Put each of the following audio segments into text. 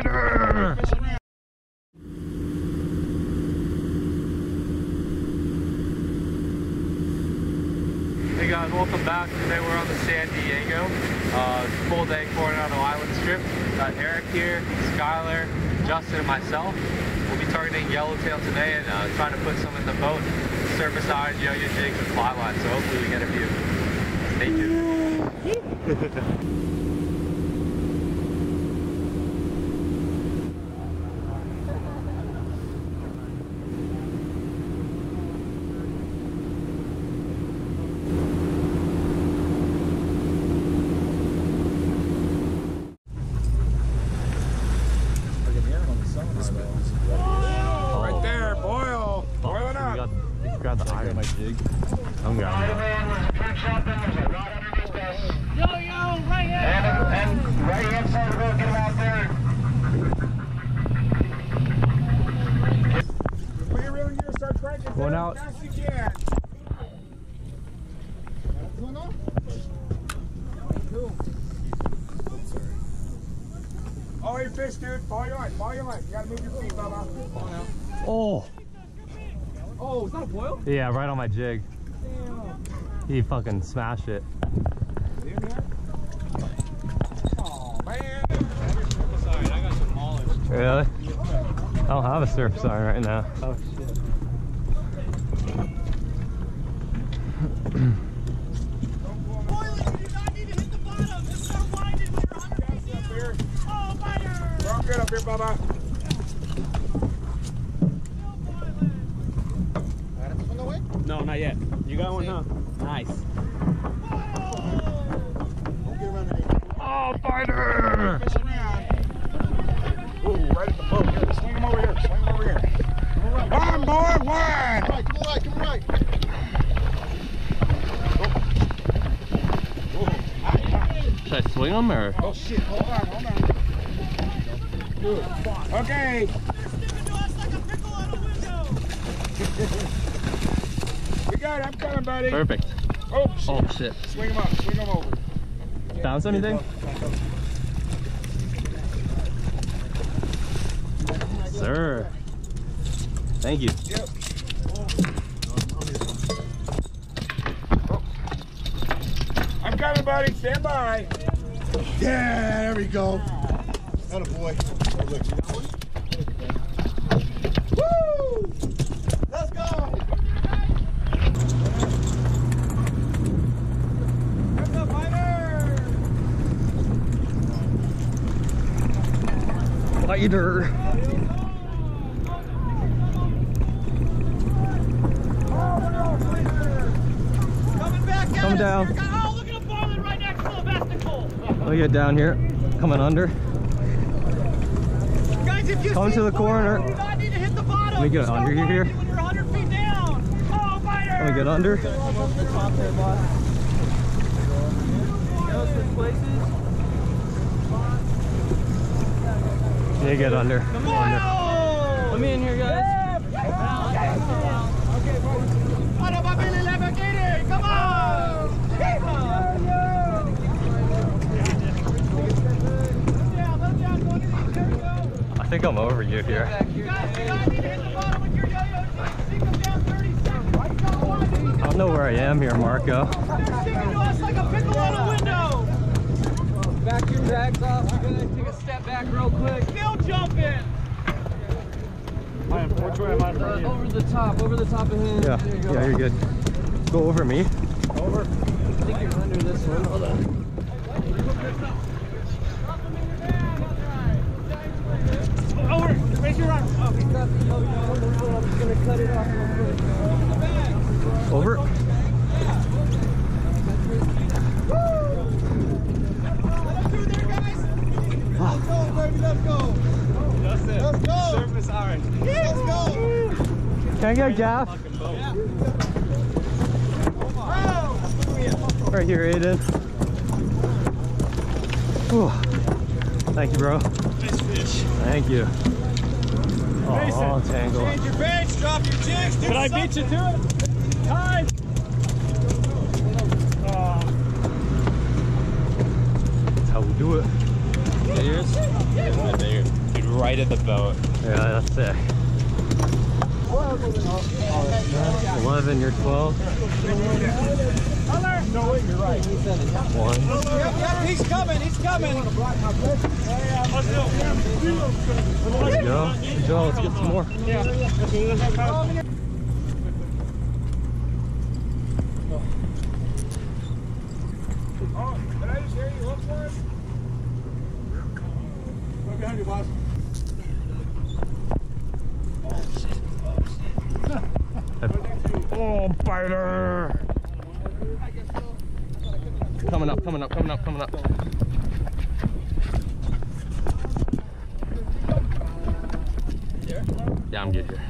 Tighter! Hey guys, welcome back. Today we're on the San Diego, full day Coronado Islands trip. Got Eric here, Skylar, Justin, and myself. We'll be targeting Yellowtail today and trying to put some in the boat, surface iron, yo yo jigs, and fly line. So hopefully we get a view. Stay tuned. Going out. Oh, you fish, dude. Follow your line, you gotta move your feet, Baba. Oh. Oh, is that a boil? Yeah, right on my jig. Damn. He fucking smashed it. Oh, man. I got some mollies. Really? I don't have a surf sign right now. Oh, shit. Bye-bye. No, not yet. You got one, huh? Nice. Oh, fighter! Ooh, right at the boat. Here, swing him over here. Swing him over here. One more, one! Come right, come right, come right. Oh. Should I swing him or? Oh, shit. Hold on, hold on. Good. Okay. They're sticking to us like a pickle on a window. We got it. I'm coming, buddy. Perfect. Oh, shit. Oh, shit. Swing him up. Swing him over. Yeah. Bounce anything? Sir. Thank you. Yep. Oh. I'm coming, buddy. Stand by. Yeah, there we go. Atta boy. Woo! Let's go! There's the fighter! Fighter! Coming back down! Coming down. Oh, look at a barlin right next to the basticle! Look at down here, coming under. Come to the corner. You do not need to hit the bottom. Let me get under here. When you're 100 feet down. Oh, fighter! Let me get under. Yeah, get under. Let me in here, guys. Okay, come on! I think I'm over you here. I don't know where I am here, Marco. Back your rags off. We're gonna take a step back real quick. Still jumping. I am over the top of him. Yeah, you yeah, you're good. Go over me. Over. I think you're under this one. Hold on. Over! Raise your arm! Okay. I'm gonna cut it off real quick. Over. Woo! There, guys! Let's go, baby, let's go! Justin, let's go! Surface orange. Let's go! Can I get a gaff? Yeah. Oh. Right here, Aiden. Whew. Thank you, bro. Fish. Thank you. Oh, all tangled. Change your baits, drop your jigs, do something. Can I beat you to it? Time! That's how we do it. Is that yours? Yeah, it's right there. right at the boat. Yeah, that's sick. 11, you're 12. No, wait, you're right. One. Yep, he's coming, he's coming. Let's go. Joe, let's get some more. Yeah. Oh, did I just hear you look for it? Right behind you, boss. Oh, shit. Oh, shit. Oh, biter. Coming up, coming up, coming up, coming up. Yeah, I'm good here.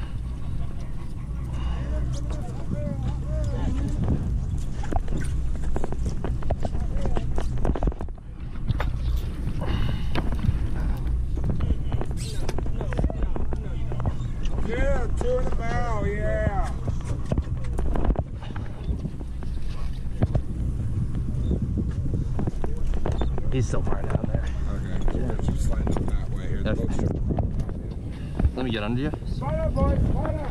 Yeah, two in the bow, yeah. He's so far down there. Okay, yeah. Just slide them that way here. Okay. Let me get under you. Slide up, boys, slide up.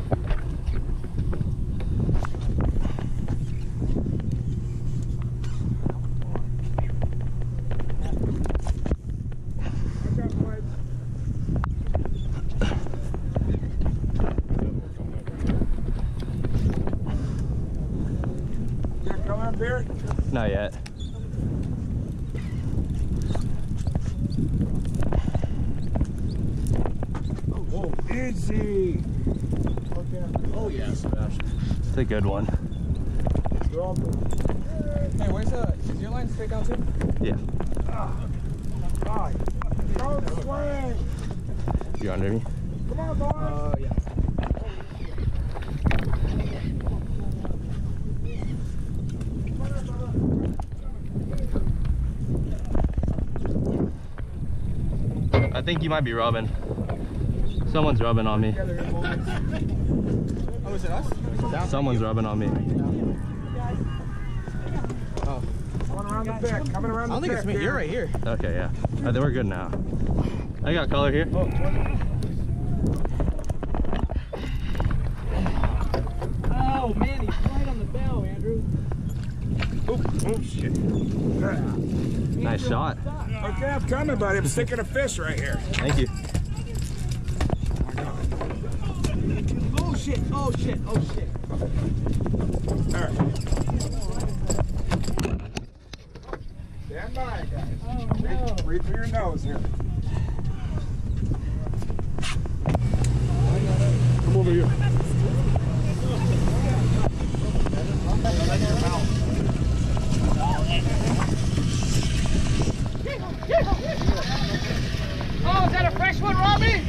Is that coming up here? Not yet. Easy. Oh yeah, Sebastian. It's a good one. Hey, where's is your line straight down too? Yeah. Oh, you under me? Come on, boys. Yeah. I think you might be rubbing. Someone's rubbing on me. Oh, is it us? Someone's rubbing on me. Oh. Coming around the back. Coming around the back. I don't think it's me. You're right here. Okay, yeah. I think we're good now. I got color here. Oh. Oh man, he's right on the bow, Andrew. Oh shit. Nice shot. Okay, I'm coming, buddy. I'm sticking a fish right here. Thank you. Oh shit, oh shit. Alright. Stand by, guys. Oh, no. Breathe through your nose here. Come over here. Oh, is that a fresh one, Robbie?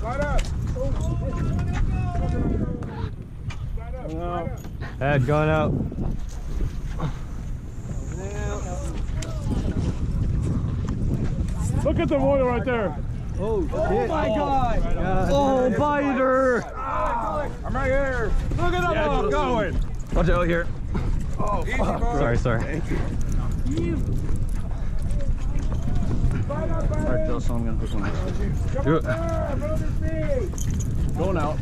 Slide up! Slide up. Head going out. Look at the water right there. Oh, shit. Oh my god! Oh, biter! I'm right here. Look at that one going. Watch out here. Oh, sorry, sorry. Thank you. Alright, Joe, so I'm gonna hook one. Do it. Going out.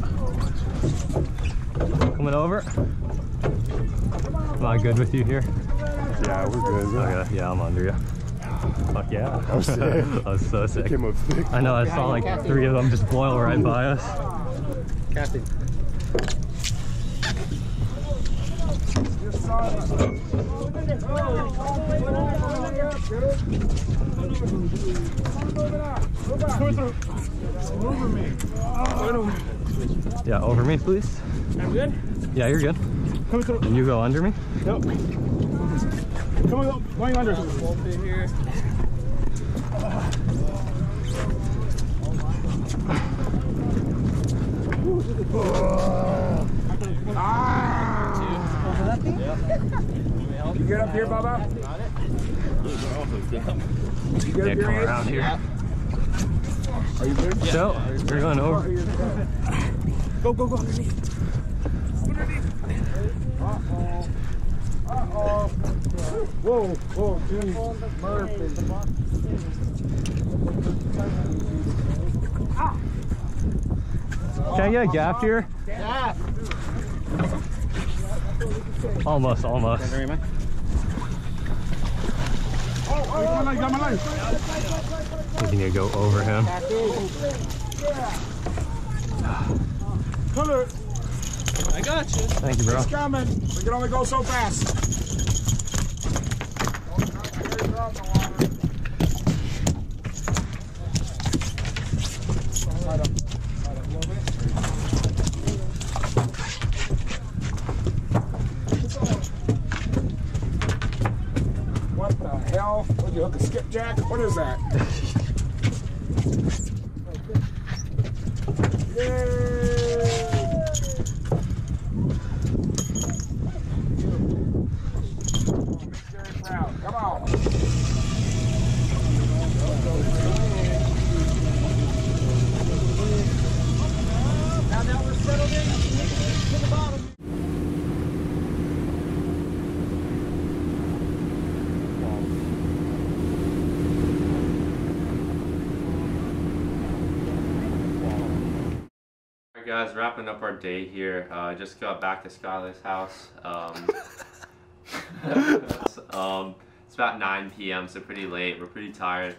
Coming over. Am I good with you here? Yeah, we're good. Yeah, okay, yeah, I'm under you. Fuck yeah. That was sick. That was so sick. It came up thick. I know, I saw like three of them just boil right by us. Captain. Yeah, over me, please. I'm good? Yeah, you're good. Come through. And you go under me? Nope. Come on, going under. Here. Ah! You get up here, Baba? Got it. You get up here around here. Are you good? Yeah. So, you're going over. Go, go, go. Underneath. Uh-oh. Uh-oh. Whoa, dude. Can I get a gaff here? Yeah. Almost. We need to go over him. I got you. Thank you, bro. He's coming. We can only go so fast. What the hell? Would you hook a skipjack? What is that? Guys, wrapping up our day here. Just got back to Skylar's house. It's about 9 p.m. so pretty late. We're pretty tired.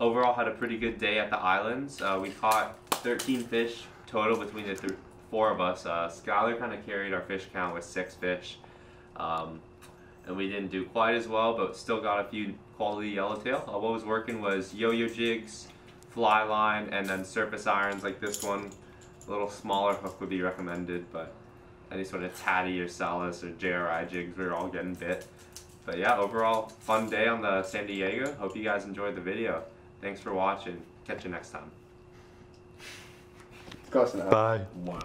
Overall had a pretty good day at the islands. We caught 13 fish total between the four of us. Skylar kind of carried our fish count with 6 fish, and we didn't do quite as well, but still got a few quality yellowtail. What was working was yo-yo jigs, fly line, and then surface irons like this one. A little smaller hook would be recommended, but any sort of Tady or Salas or JRI jigs, we were all getting bit. But yeah, overall, fun day on the San Diego. Hope you guys enjoyed the video. Thanks for watching. Catch you next time. Bye. Wow.